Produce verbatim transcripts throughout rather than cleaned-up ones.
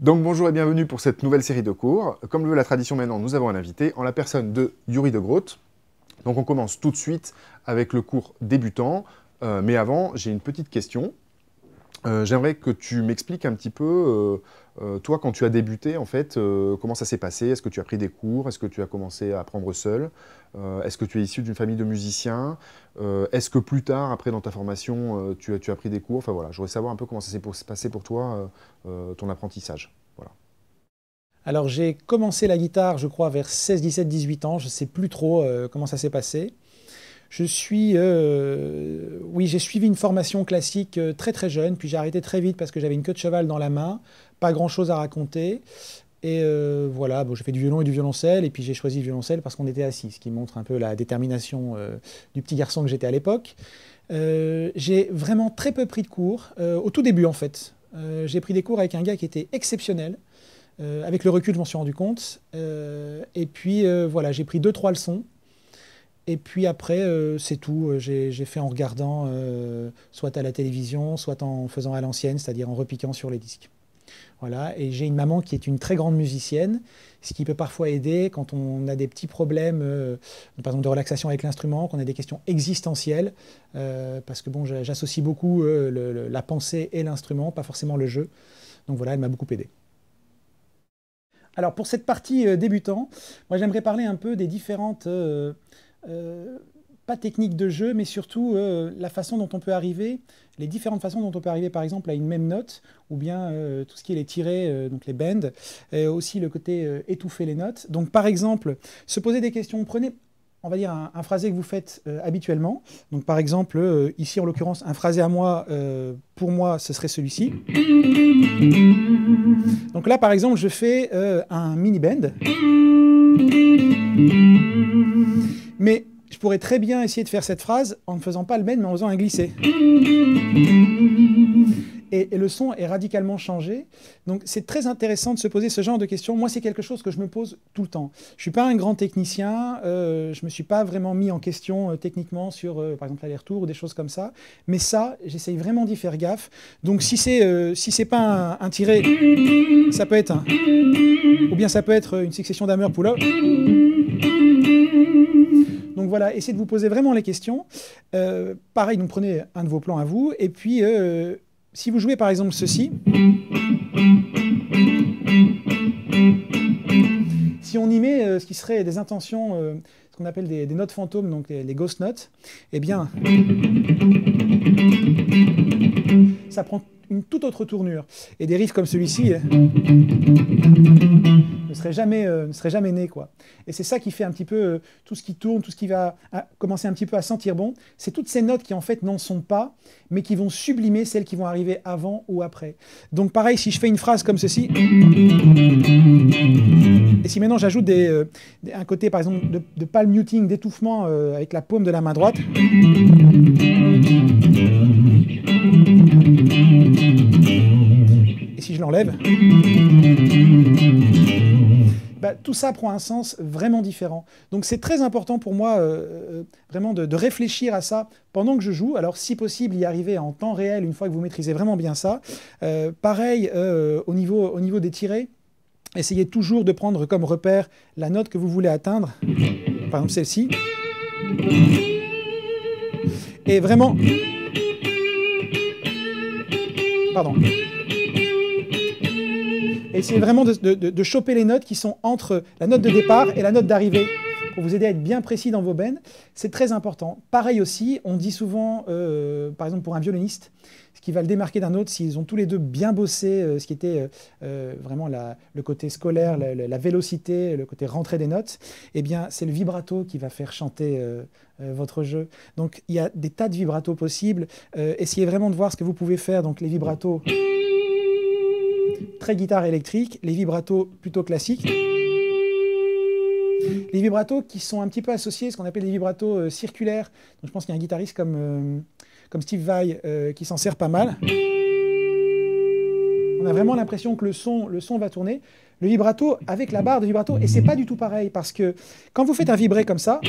Donc bonjour et bienvenue pour cette nouvelle série de cours. Comme le veut la tradition maintenant, nous avons un invité en la personne de Youri De Groote. Donc on commence tout de suite avec le cours débutant. Euh, mais avant, j'ai une petite question. Euh, J'aimerais que tu m'expliques un petit peu, euh, euh, toi, quand tu as débuté, en fait, euh, comment ça s'est passé? Est-ce que tu as pris des cours? Est-ce que tu as commencé à apprendre seul? euh, Est-ce que tu es issu d'une famille de musiciens? euh, Est-ce que plus tard, après, dans ta formation, euh, tu, tu as pris des cours? Enfin voilà, je voudrais savoir un peu comment ça s'est passé pour toi, euh, euh, ton apprentissage. Voilà. Alors, j'ai commencé la guitare, je crois, vers seize, dix-sept, dix-huit ans. Je ne sais plus trop euh, comment ça s'est passé. Je suis, euh, oui, j'ai suivi une formation classique très très jeune, puis j'ai arrêté très vite parce que j'avais une queue de cheval dans la main, pas grand chose à raconter, et euh, voilà, bon, j'ai fait du violon et du violoncelle, et puis j'ai choisi le violoncelle parce qu'on était assis, ce qui montre un peu la détermination euh, du petit garçon que j'étais à l'époque. Euh, j'ai vraiment très peu pris de cours, euh, au tout début en fait. Euh, j'ai pris des cours avec un gars qui était exceptionnel, euh, avec le recul je m'en suis rendu compte, euh, et puis euh, voilà, j'ai pris deux trois leçons. Et puis après, euh, c'est tout. J'ai fait en regardant euh, soit à la télévision, soit en faisant à l'ancienne, c'est-à-dire en repiquant sur les disques. Voilà. Et j'ai une maman qui est une très grande musicienne, ce qui peut parfois aider quand on a des petits problèmes, euh, par exemple de relaxation avec l'instrument, qu'on a des questions existentielles, euh, parce que bon, j'associe beaucoup euh, le, le, la pensée et l'instrument, pas forcément le jeu. Donc voilà, elle m'a beaucoup aidé. Alors pour cette partie euh, débutant, moi j'aimerais parler un peu des différentes... Euh, Euh, pas technique de jeu, mais surtout euh, la façon dont on peut arriver, les différentes façons dont on peut arriver par exemple à une même note, ou bien euh, tout ce qui est les tirés, euh, donc les bends, et aussi le côté euh, étouffer les notes. Donc par exemple, se poser des questions, prenez, on va dire, un, un phrasé que vous faites euh, habituellement. Donc par exemple, euh, ici en l'occurrence, un phrasé à moi, euh, pour moi, ce serait celui-ci. Donc là par exemple, je fais euh, un mini-bend. Mais je pourrais très bien essayer de faire cette phrase en ne faisant pas le bend, mais en faisant un glissé. Et, et le son est radicalement changé. Donc c'est très intéressant de se poser ce genre de questions. Moi, c'est quelque chose que je me pose tout le temps. Je ne suis pas un grand technicien, euh, je ne me suis pas vraiment mis en question euh, techniquement sur, euh, par exemple, l'aller-retour ou des choses comme ça. Mais ça, j'essaye vraiment d'y faire gaffe. Donc si c'est euh, si c'est pas un, un tiré, ça peut être un... Ou bien ça peut être une succession d'hammer pull-up. Donc voilà, essayez de vous poser vraiment les questions. Euh, pareil, donc prenez un de vos plans à vous. Et puis, euh, si vous jouez par exemple ceci, si on y met euh, ce qui serait des intentions, euh, ce qu'on appelle des, des notes fantômes, donc les, les ghost notes, eh bien, ça prend une toute autre tournure. Et des riffs comme celui-ci euh, ne seraient jamais, euh, ne seraient jamais nés, quoi. Et c'est ça qui fait un petit peu euh, tout ce qui tourne, tout ce qui va à, commencer un petit peu à sentir bon. C'est toutes ces notes qui, en fait, n'en sont pas, mais qui vont sublimer celles qui vont arriver avant ou après. Donc, pareil, si je fais une phrase comme ceci, et si maintenant j'ajoute des, euh, des, un côté, par exemple, de, de palm muting, d'étouffement euh, avec la paume de la main droite, et si je l'enlève, bah, tout ça prend un sens vraiment différent. Donc c'est très important pour moi euh, vraiment de, de réfléchir à ça pendant que je joue. Alors si possible, y arriver en temps réel une fois que vous maîtrisez vraiment bien ça. Euh, pareil euh, au niveau, au niveau des tirés, essayez toujours de prendre comme repère la note que vous voulez atteindre. Par exemple celle-ci. Et vraiment... Pardon. Et essayez vraiment de, de, de choper les notes qui sont entre la note de départ et la note d'arrivée, pour vous aider à être bien précis dans vos bends. C'est très important. Pareil aussi, on dit souvent, euh, par exemple pour un violoniste, ce qui va le démarquer d'un autre, s'ils ont tous les deux bien bossé, euh, ce qui était euh, vraiment la, le côté scolaire, la, la vélocité, le côté rentrée des notes, eh bien c'est le vibrato qui va faire chanter euh, euh, votre jeu. Donc il y a des tas de vibratos possibles. Euh, essayez vraiment de voir ce que vous pouvez faire. Donc les vibratos... très guitare électrique, les vibratos plutôt classiques, les vibratos qui sont un petit peu associés à ce qu'on appelle les vibratos euh, circulaires. Donc je pense qu'il y a un guitariste comme, euh, comme Steve Vai euh, qui s'en sert pas mal. On a vraiment l'impression que le son, le son va tourner. Le vibrato avec la barre de vibrato, et c'est pas du tout pareil, parce que quand vous faites un vibré comme ça,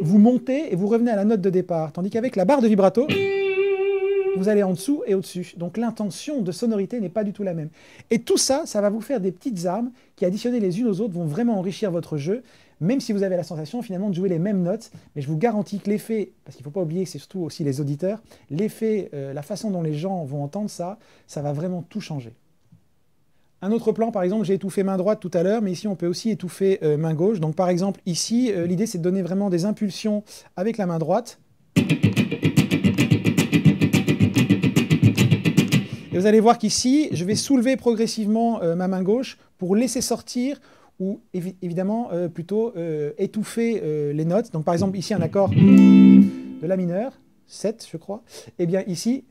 vous montez et vous revenez à la note de départ, tandis qu'avec la barre de vibrato, vous allez en dessous et au-dessus. Donc l'intention de sonorité n'est pas du tout la même. Et tout ça, ça va vous faire des petites armes qui, additionnées les unes aux autres, vont vraiment enrichir votre jeu, même si vous avez la sensation finalement de jouer les mêmes notes. Mais je vous garantis que l'effet, parce qu'il ne faut pas oublier que c'est surtout aussi les auditeurs, l'effet, euh, la façon dont les gens vont entendre ça, ça va vraiment tout changer. Un autre plan, par exemple, j'ai étouffé main droite tout à l'heure, mais ici on peut aussi étouffer euh, main gauche. Donc par exemple ici, euh, l'idée c'est de donner vraiment des impulsions avec la main droite. Et vous allez voir qu'ici, je vais soulever progressivement euh, ma main gauche pour laisser sortir ou évi évidemment euh, plutôt euh, étouffer euh, les notes. Donc par exemple ici un accord de la mineure, sept je crois, et bien ici...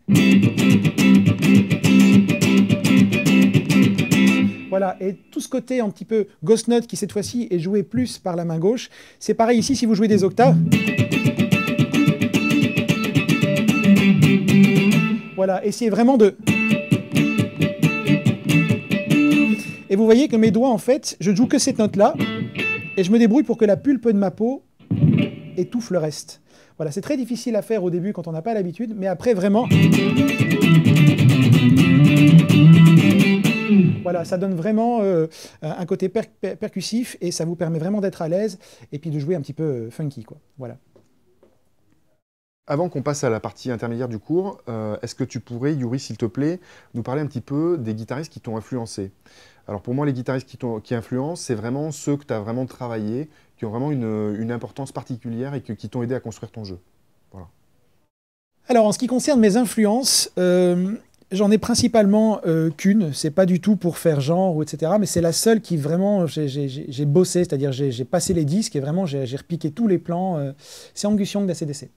Voilà, et tout ce côté un petit peu ghost note qui cette fois-ci est joué plus par la main gauche. C'est pareil ici si vous jouez des octaves. Voilà, essayez vraiment de... Et vous voyez que mes doigts en fait, je ne joue que cette note-là, et je me débrouille pour que la pulpe de ma peau étouffe le reste. Voilà, c'est très difficile à faire au début quand on n'a pas l'habitude, mais après vraiment... Voilà, ça donne vraiment euh, un côté per per percussif et ça vous permet vraiment d'être à l'aise et puis de jouer un petit peu euh, funky, quoi. Voilà. Avant qu'on passe à la partie intermédiaire du cours, euh, est-ce que tu pourrais, Youri, s'il te plaît, nous parler un petit peu des guitaristes qui t'ont influencé? Alors pour moi, les guitaristes qui, qui influencent, c'est vraiment ceux que tu as vraiment travaillé, qui ont vraiment une, une importance particulière et que, qui t'ont aidé à construire ton jeu. Voilà. Alors en ce qui concerne mes influences, euh... j'en ai principalement euh, qu'une, c'est pas du tout pour faire genre, et cetera. Mais c'est la seule qui vraiment, j'ai bossé, c'est-à-dire j'ai passé les disques et vraiment j'ai repiqué tous les plans. Euh, c'est Angus Young d'A C D C.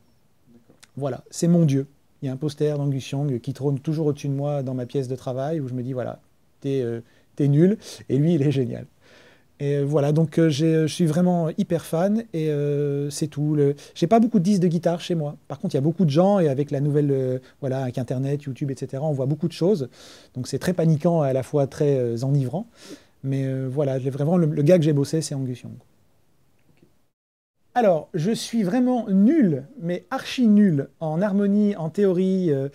Voilà, c'est mon dieu. Il y a un poster d'Angus Young qui trône toujours au-dessus de moi dans ma pièce de travail où je me dis voilà, t'es euh, t'es nul et lui il est génial. Et euh, voilà, donc euh, je suis vraiment hyper fan et euh, c'est tout. Le... J'ai pas beaucoup de disques de guitare chez moi. Par contre, il y a beaucoup de gens et avec la nouvelle, euh, voilà, avec Internet, YouTube, et cetera, on voit beaucoup de choses. Donc c'est très paniquant et à la fois très euh, enivrant. Mais euh, voilà, vraiment, le, le gars que j'ai bossé, c'est Angus Young. Alors, je suis vraiment nul, mais archi nul en harmonie, en théorie, euh,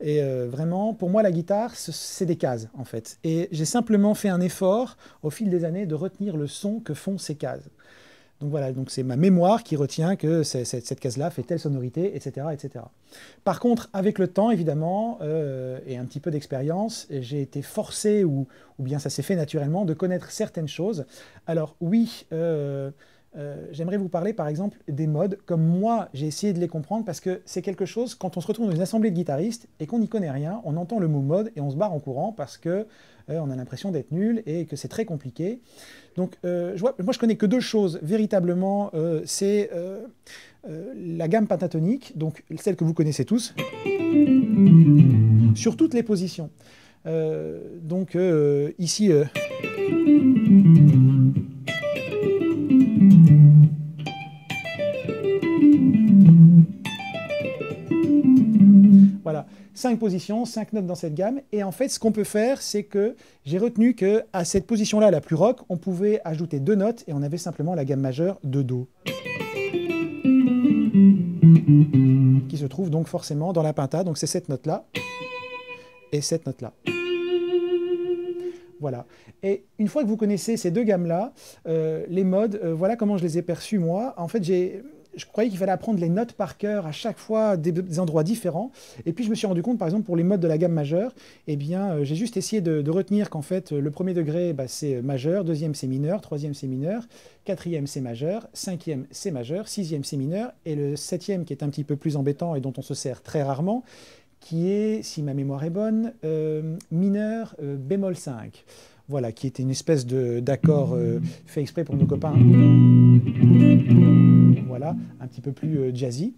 et euh, vraiment, pour moi, la guitare, c'est des cases, en fait. Et j'ai simplement fait un effort, au fil des années, de retenir le son que font ces cases. Donc voilà, donc c'est ma mémoire qui retient que c'est, c'est, cette case-là fait telle sonorité, et cetera, et cetera. Par contre, avec le temps, évidemment, euh, et un petit peu d'expérience, j'ai été forcé, ou, ou bien ça s'est fait naturellement, de connaître certaines choses. Alors, oui... Euh, Euh, j'aimerais vous parler par exemple des modes, comme moi j'ai essayé de les comprendre, parce que c'est quelque chose, quand on se retrouve dans une assemblée de guitaristes et qu'on n'y connaît rien, on entend le mot mode et on se barre en courant parce que euh, on a l'impression d'être nul et que c'est très compliqué. Donc euh, je vois, moi je connais que deux choses véritablement, euh, c'est euh, euh, la gamme pentatonique, donc celle que vous connaissez tous, sur toutes les positions. Euh, donc euh, ici... Euh Voilà, cinq positions, cinq notes dans cette gamme. Et en fait, ce qu'on peut faire, c'est que j'ai retenu qu'à cette position-là, la plus rock, on pouvait ajouter deux notes et on avait simplement la gamme majeure de Do, qui se trouve donc forcément dans la penta. Donc c'est cette note-là et cette note-là. Voilà. Et une fois que vous connaissez ces deux gammes-là, euh, les modes, euh, voilà comment je les ai perçus moi. En fait, j'ai... Je croyais qu'il fallait apprendre les notes par cœur à chaque fois des, des endroits différents. Et puis je me suis rendu compte, par exemple, pour les modes de la gamme majeure, eh bien, euh, j'ai juste essayé de, de retenir qu'en fait, le premier degré, bah, c'est majeur, deuxième c'est mineur, troisième c'est mineur, quatrième c'est majeur, cinquième c'est majeur, sixième c'est mineur, et le septième qui est un petit peu plus embêtant et dont on se sert très rarement, qui est, si ma mémoire est bonne, euh, mineur euh, bémol cinq. Voilà, qui était une espèce d'accord euh, fait exprès pour nos copains. Voilà, un petit peu plus euh, jazzy.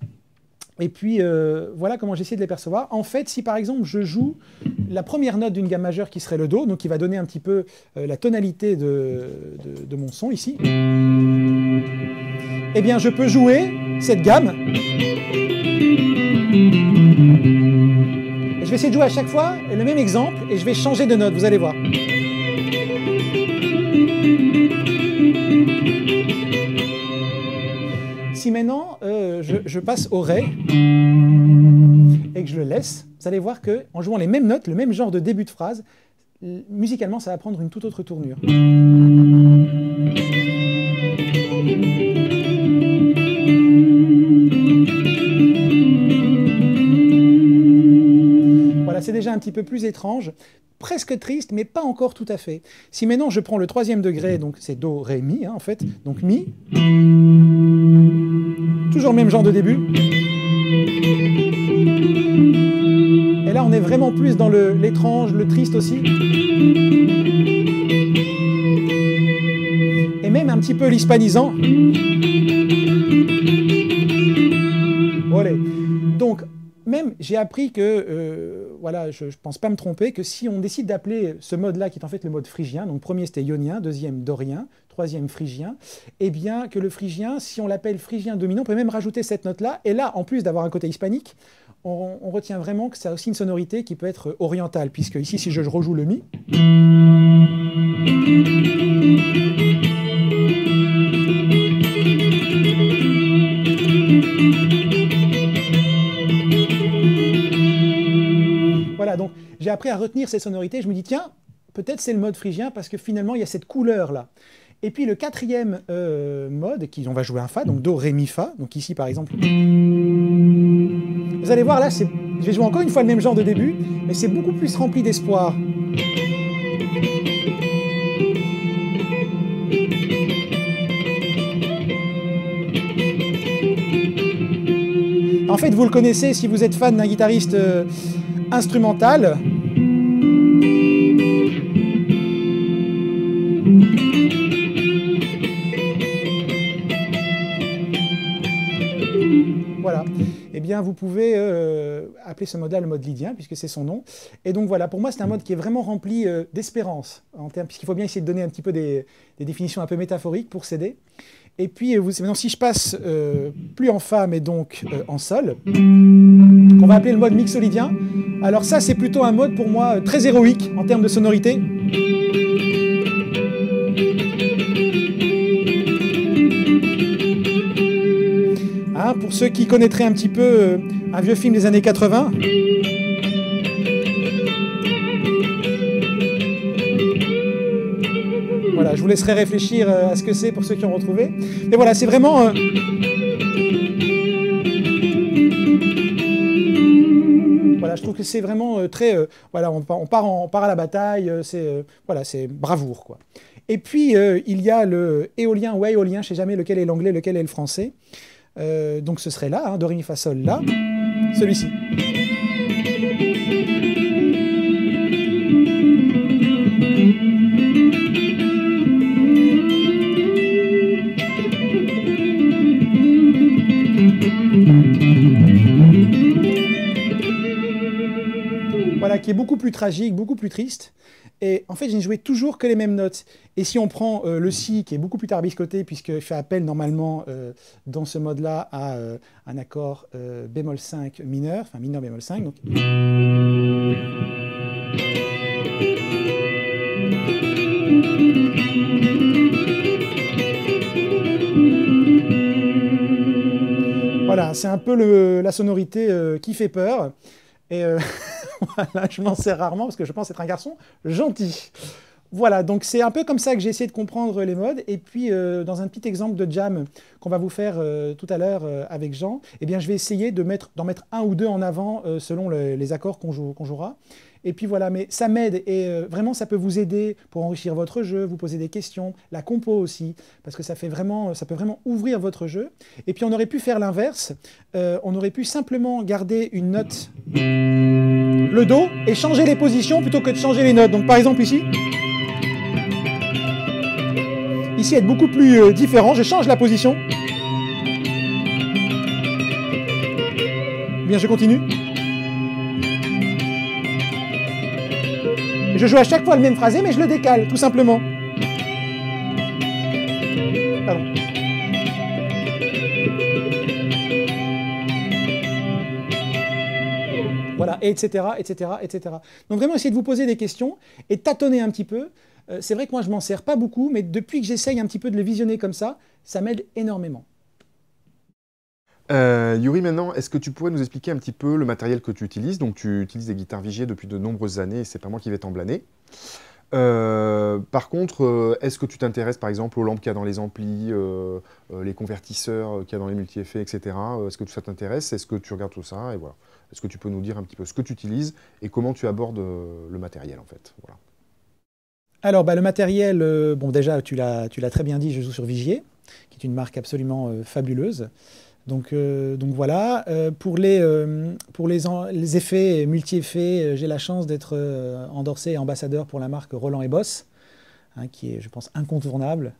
Et puis, euh, voilà comment j'essaie de les percevoir. En fait, si par exemple, je joue la première note d'une gamme majeure qui serait le Do, donc qui va donner un petit peu euh, la tonalité de, de, de mon son ici, eh bien, je peux jouer cette gamme. Et je vais essayer de jouer à chaque fois le même exemple et je vais changer de note, vous allez voir. Si maintenant, euh, je, je passe au Ré, et que je le laisse, vous allez voir qu'en jouant les mêmes notes, le même genre de début de phrase, musicalement ça va prendre une toute autre tournure. Voilà, c'est déjà un petit peu plus étrange, presque triste, mais pas encore tout à fait. Si maintenant je prends le troisième degré, donc c'est Do, Ré, Mi, hein, en fait, donc Mi, toujours le même genre de début. Et là on est vraiment plus dans le l'étrange, le triste aussi. Et même un petit peu l'hispanisant. Voilà. Donc même j'ai appris que, euh, voilà, je ne pense pas me tromper, que si on décide d'appeler ce mode-là, qui est en fait le mode phrygien, donc premier c'était ionien, deuxième dorien, troisième phrygien, et eh bien que le phrygien, si on l'appelle phrygien dominant, on peut même rajouter cette note-là, et là, en plus d'avoir un côté hispanique, on, on retient vraiment que c'est aussi une sonorité qui peut être orientale, puisque ici, si je rejoue le Mi, voilà, donc j'ai appris à retenir ces sonorités, je me dis, tiens, peut-être c'est le mode phrygien, parce que finalement, il y a cette couleur-là. Et puis le quatrième euh, mode, qui, on va jouer un Fa, donc Do, Ré, Mi, Fa, donc ici par exemple. Vous allez voir là, je vais jouer encore une fois le même genre de début, mais c'est beaucoup plus rempli d'espoir. En fait, vous le connaissez si vous êtes fan d'un guitariste euh, instrumental. Voilà, eh bien vous pouvez euh, appeler ce mode-là le mode lydien, puisque c'est son nom. Et donc voilà, pour moi c'est un mode qui est vraiment rempli euh, d'espérance, puisqu'il faut bien essayer de donner un petit peu des, des définitions un peu métaphoriques pour s'aider. Et puis, euh, vous, maintenant si je passe euh, plus en Fa, mais donc euh, en Sol, qu'on va appeler le mode mixolydien, alors ça c'est plutôt un mode pour moi très héroïque en termes de sonorité. Hein, pour ceux qui connaîtraient un petit peu euh, un vieux film des années quatre-vingts. Voilà, je vous laisserai réfléchir euh, à ce que c'est pour ceux qui ont retrouvé. Mais voilà, c'est vraiment... Euh... Voilà, je trouve que c'est vraiment euh, très... Euh, voilà, on part, on part, en, on part à la bataille, euh, c'est euh, voilà, c'est bravoure, quoi. Et puis, euh, il y a le éolien ou éolien, je ne sais jamais lequel est l'anglais, lequel est le français. Euh, donc ce serait là, hein, Do, Ré, Mi, Fa, Sol, là, celui-ci. Voilà, qui est beaucoup plus tragique, beaucoup plus triste. Et en fait, je n'ai joué toujours que les mêmes notes. Et si on prend euh, le Si, qui est beaucoup plus tarbiscoté, puisqu'il fait appel normalement euh, dans ce mode-là à euh, un accord euh, bémol cinq mineur, enfin mineur bémol cinq. Donc... Voilà, c'est un peu le, la sonorité euh, qui fait peur. Et euh, voilà, je m'en sers rarement parce que je pense être un garçon gentil. Voilà, donc c'est un peu comme ça que j'ai essayé de comprendre les modes. Et puis, euh, dans un petit exemple de jam qu'on va vous faire euh, tout à l'heure euh, avec Jean, eh bien, je vais essayer de mettre, d'en mettre un ou deux en avant euh, selon le, les accords qu'on joue, qu'on jouera. Et puis voilà, mais ça m'aide et euh, vraiment, ça peut vous aider pour enrichir votre jeu, vous poser des questions, la compo aussi, parce que ça, fait vraiment, ça peut vraiment ouvrir votre jeu. Et puis, on aurait pu faire l'inverse. Euh, on aurait pu simplement garder une note, le Do, et changer les positions plutôt que de changer les notes. Donc, par exemple, ici... Ici, être beaucoup plus euh, différent, je change la position. Bien, je continue. Je joue à chaque fois le même phrasé, mais je le décale, tout simplement. Pardon. Voilà, et etc, et cetera, et cetera. Donc vraiment, essayez de vous poser des questions et tâtonner un petit peu. C'est vrai que moi je m'en sers pas beaucoup, mais depuis que j'essaye un petit peu de le visionner comme ça, ça m'aide énormément. Euh, Youri, maintenant, est-ce que tu pourrais nous expliquer un petit peu le matériel que tu utilises? Donc, tu utilises des guitares Vigier depuis de nombreuses années, et c'est pas moi qui vais t'en blâmer. Euh, par contre, euh, est-ce que tu t'intéresses par exemple aux lampes qu'il y a dans les amplis, euh, euh, les convertisseurs qu'il y a dans les multi-effets, et cetera. Euh, est-ce que tout ça t'intéresse? Est-ce que tu regardes tout ça? Et voilà. Est-ce que tu peux nous dire un petit peu ce que tu utilises et comment tu abordes euh, le matériel en fait? Voilà. Alors, bah, le matériel, euh, bon déjà, tu l'as très bien dit, je joue sur Vigier, qui est une marque absolument euh, fabuleuse. Donc, euh, donc voilà, euh, pour, les, euh, pour les, les effets, multi-effets, euh, j'ai la chance d'être euh, endorsé et ambassadeur pour la marque Roland et Boss, hein, qui est, je pense, incontournable,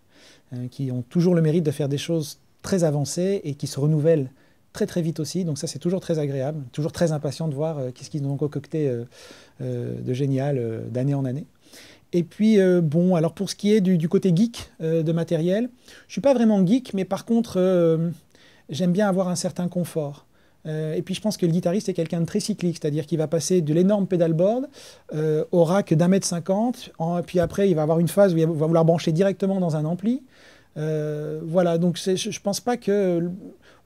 euh, qui ont toujours le mérite de faire des choses très avancées et qui se renouvellent très très vite aussi. Donc ça, c'est toujours très agréable, toujours très impatient de voir euh, qu'est-ce qu'ils ont concocté euh, euh, de génial euh, d'année en année. Et puis, euh, bon, alors pour ce qui est du, du côté geek euh, de matériel, je ne suis pas vraiment geek, mais par contre... Euh, J'aime bien avoir un certain confort. Euh, et puis je pense que le guitariste est quelqu'un de très cyclique, c'est-à-dire qu'il va passer de l'énorme pédalboard euh, au rack d'un mètre cinquante, puis après il va avoir une phase où il va vouloir brancher directement dans un ampli. Euh, voilà, donc je ne pense pas que...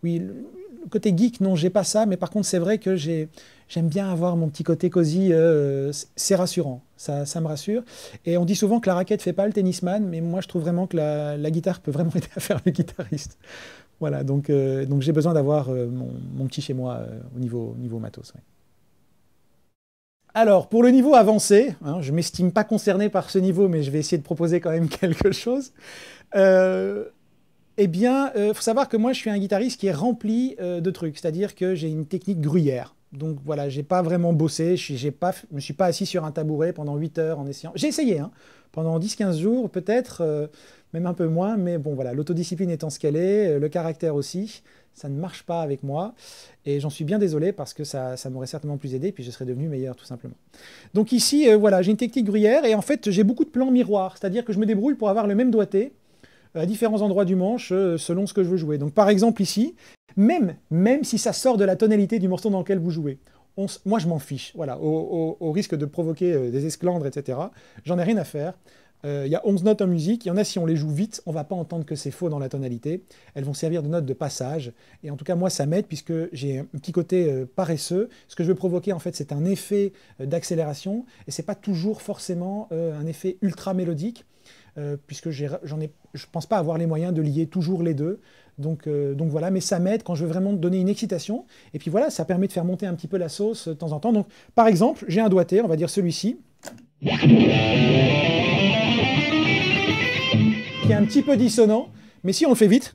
Oui, le côté geek, non, j'ai pas ça, mais par contre c'est vrai que j'aime bien avoir mon petit côté cosy, euh, c'est rassurant, ça, ça me rassure. Et on dit souvent que la raquette ne fait pas le tennisman, mais moi je trouve vraiment que la, la guitare peut vraiment aider à faire le guitariste. Voilà, donc, euh, donc j'ai besoin d'avoir euh, mon, mon petit chez-moi euh, au niveau, niveau matos. Ouais. Alors, pour le niveau avancé, hein, je ne m'estime pas concerné par ce niveau, mais je vais essayer de proposer quand même quelque chose. Euh, eh bien, il euh, faut savoir que moi, je suis un guitariste qui est rempli euh, de trucs, c'est-à-dire que j'ai une technique gruyère. Donc voilà, je n'ai pas vraiment bossé, je ne me suis pas assis sur un tabouret pendant huit heures en essayant. J'ai essayé, hein, pendant dix quinze jours peut-être... Euh, même un peu moins, mais bon voilà, l'autodiscipline étant ce qu'elle est, le caractère aussi, ça ne marche pas avec moi, et j'en suis bien désolé parce que ça, ça m'aurait certainement plus aidé, puis je serais devenu meilleur tout simplement. Donc ici, euh, voilà, j'ai une technique gruyère, et en fait j'ai beaucoup de plans miroirs, c'est-à-dire que je me débrouille pour avoir le même doigté à différents endroits du manche, euh, selon ce que je veux jouer. Donc par exemple ici, même, même si ça sort de la tonalité du morceau dans lequel vous jouez, on s... moi je m'en fiche, voilà, au, au, au risque de provoquer euh, des esclandres, et cetera, j'en ai rien à faire. Il euh, y a onze notes en musique, il y en a si on les joue vite, on ne va pas entendre que c'est faux dans la tonalité. Elles vont servir de notes de passage, et en tout cas moi ça m'aide puisque j'ai un petit côté euh, paresseux. Ce que je veux provoquer en fait c'est un effet euh, d'accélération, et c'est pas toujours forcément euh, un effet ultra mélodique, euh, puisque j'en ai, je pense pas avoir les moyens de lier toujours les deux. Donc, euh, donc voilà, mais ça m'aide quand je veux vraiment donner une excitation, et puis voilà, ça permet de faire monter un petit peu la sauce euh, de temps en temps. Donc par exemple, j'ai un doigté, on va dire celui-ci. Un petit peu dissonant, mais si on le fait vite,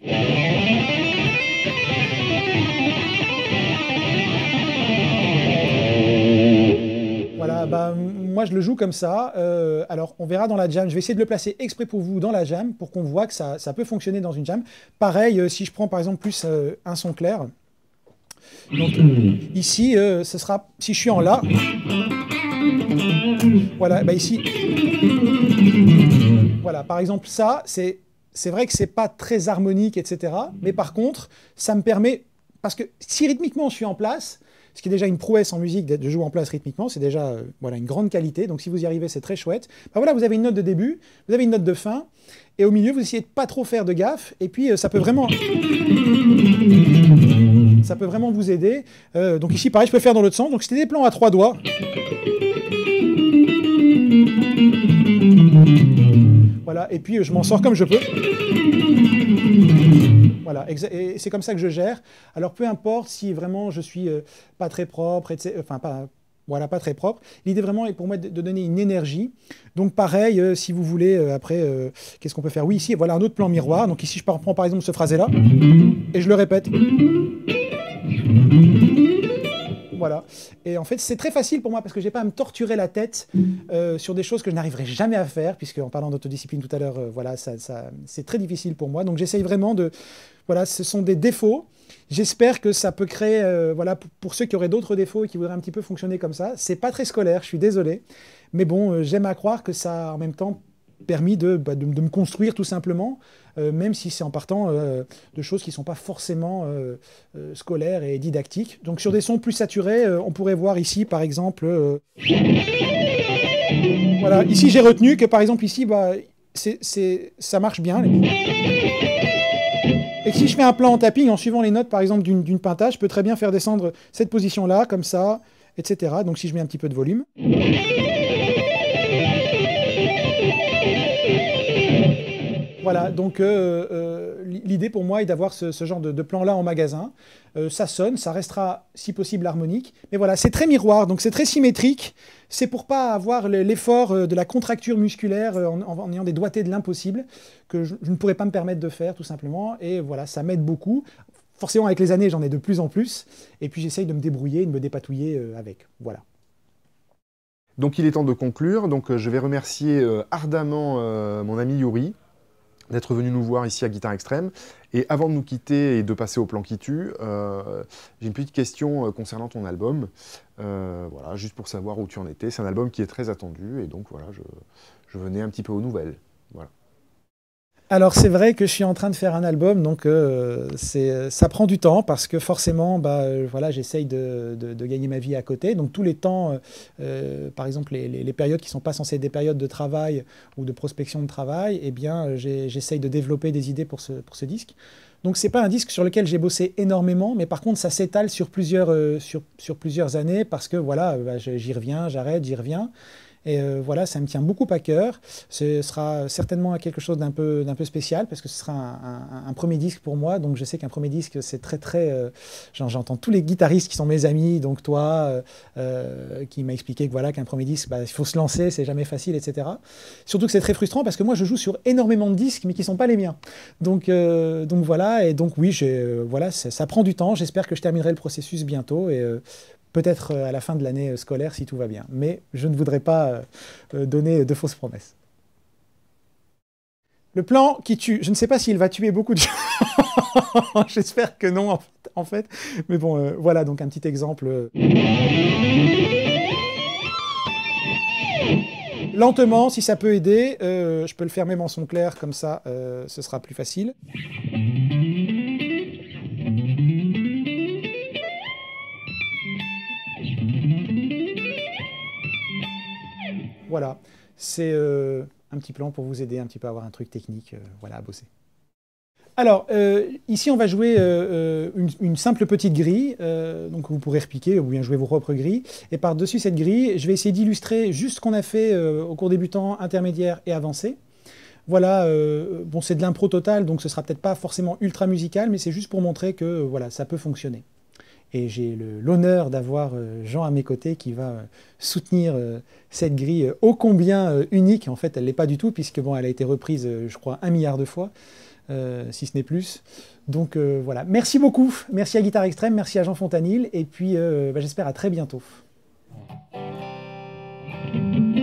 voilà, bah, moi je le joue comme ça. Euh, alors on verra dans la jam, je vais essayer de le placer exprès pour vous dans la jam pour qu'on voit que ça, ça peut fonctionner dans une jam. Pareil, euh, si je prends par exemple plus euh, un son clair, donc ici euh, ce sera, si je suis en La, voilà, bah ici. Voilà, par exemple, ça, c'est vrai que c'est pas très harmonique, et cetera. Mais par contre, ça me permet... Parce que si rythmiquement je suis en place, ce qui est déjà une prouesse en musique de jouer en place rythmiquement, c'est déjà euh, voilà, une grande qualité. Donc si vous y arrivez, c'est très chouette. Ben voilà, vous avez une note de début, vous avez une note de fin, et au milieu, vous essayez de pas trop faire de gaffe. Et puis, euh, ça peut vraiment... Ça peut vraiment vous aider. Euh, donc ici, pareil, je peux faire dans l'autre sens. Donc c'était des plans à trois doigts. Voilà, et puis je m'en sors comme je peux. Voilà, et c'est comme ça que je gère. Alors peu importe si vraiment je suis euh, pas très propre, et cetera. Enfin, pas, voilà, pas très propre. L'idée vraiment est pour moi de, de donner une énergie. Donc pareil, euh, si vous voulez, euh, après, euh, qu'est-ce qu'on peut faire? Oui, ici, voilà un autre plan miroir. Donc ici, je prends par exemple ce phrasé-là, et je le répète. Voilà. Et en fait, c'est très facile pour moi parce que j'ai pas à me torturer la tête euh, sur des choses que je n'arriverai jamais à faire, puisque en parlant d'autodiscipline tout à l'heure, euh, voilà, ça, ça, c'est très difficile pour moi. Donc j'essaye vraiment de... Voilà, ce sont des défauts. J'espère que ça peut créer... Euh, voilà, pour, pour ceux qui auraient d'autres défauts et qui voudraient un petit peu fonctionner comme ça, c'est pas très scolaire, je suis désolé. Mais bon, euh, j'aime à croire que ça, en même temps, permis de, bah, de, de me construire tout simplement, euh, même si c'est en partant euh, de choses qui ne sont pas forcément euh, euh, scolaires et didactiques. Donc sur des sons plus saturés, euh, on pourrait voir ici par exemple... Euh... Voilà, ici j'ai retenu que par exemple ici, bah, c'est, c'est, ça marche bien, les... et cetera. si je fais un plan en tapping, en suivant les notes par exemple d'une pintage, je peux très bien faire descendre cette position-là, comme ça, et cetera. Donc si je mets un petit peu de volume. Voilà, donc euh, euh, l'idée pour moi est d'avoir ce, ce genre de, de plan-là en magasin. Euh, ça sonne, ça restera si possible harmonique. Mais voilà, c'est très miroir, donc c'est très symétrique. C'est pour pas avoir l'effort de la contracture musculaire en, en, en ayant des doigtés de l'impossible, que je, je ne pourrais pas me permettre de faire tout simplement. Et voilà, ça m'aide beaucoup. Forcément, avec les années, j'en ai de plus en plus. Et puis j'essaye de me débrouiller, de me dépatouiller avec. Voilà. Donc il est temps de conclure. Donc je vais remercier euh, ardemment euh, mon ami Youri d'être venu nous voir ici à Guitare Extrême. Et avant de nous quitter et de passer au plan qui tue, euh, j'ai une petite question concernant ton album. Euh, voilà, juste pour savoir où tu en étais. C'est un album qui est très attendu et donc voilà, je, je venais un petit peu aux nouvelles. Voilà. Alors c'est vrai que je suis en train de faire un album, donc euh, ça prend du temps parce que forcément, bah, euh, voilà, j'essaye de, de, de gagner ma vie à côté. Donc tous les temps, euh, par exemple les, les, les périodes qui ne sont pas censées être des périodes de travail ou de prospection de travail, eh bien j'essaye de développer des idées pour ce, pour ce disque. Donc c'est pas un disque sur lequel j'ai bossé énormément, mais par contre ça s'étale sur plusieurs, euh, sur, sur plusieurs années parce que voilà, bah, j'y reviens, j'arrête, j'y reviens. Et euh, voilà, ça me tient beaucoup à cœur. Ce sera certainement quelque chose d'un peu, d'un peu spécial, parce que ce sera un, un, un premier disque pour moi. Donc je sais qu'un premier disque, c'est très, très... Euh, j'entends tous les guitaristes qui sont mes amis, donc toi, euh, qui m'a expliqué que voilà, qu'un premier disque, bah, il faut se lancer, c'est jamais facile, et cetera. Surtout que c'est très frustrant, parce que moi, je joue sur énormément de disques, mais qui ne sont pas les miens. Donc, euh, donc voilà, et donc oui, euh, voilà, ça prend du temps. J'espère que je terminerai le processus bientôt, et... Euh, peut-être à la fin de l'année scolaire, si tout va bien. Mais je ne voudrais pas donner de fausses promesses. Le plan qui tue. Je ne sais pas s'il va tuer beaucoup de gens. J'espère que non, en fait. Mais bon, euh, voilà, donc un petit exemple. Lentement, si ça peut aider. Euh, je peux le faire même en son clair, comme ça, euh, ce sera plus facile. Voilà, c'est euh, un petit plan pour vous aider un petit peu à avoir un truc technique euh, voilà, à bosser. Alors, euh, ici on va jouer euh, une, une simple petite grille, euh, donc vous pourrez repiquer ou bien jouer vos propres grilles. Et par-dessus cette grille, je vais essayer d'illustrer juste ce qu'on a fait euh, au cours débutant, intermédiaire et avancé. Voilà, euh, bon c'est de l'impro total, donc ce sera peut-être pas forcément ultra musical, mais c'est juste pour montrer que euh, voilà, ça peut fonctionner. Et j'ai l'honneur d'avoir Jean à mes côtés qui va soutenir cette grille ô combien unique. En fait, elle ne l'est pas du tout, puisque bon, elle a été reprise, je crois, un milliard de fois, euh, si ce n'est plus. Donc euh, voilà, merci beaucoup. Merci à Guitare Extrême, merci à Jean Fontanille. Et puis, euh, bah, j'espère à très bientôt. Mm-hmm.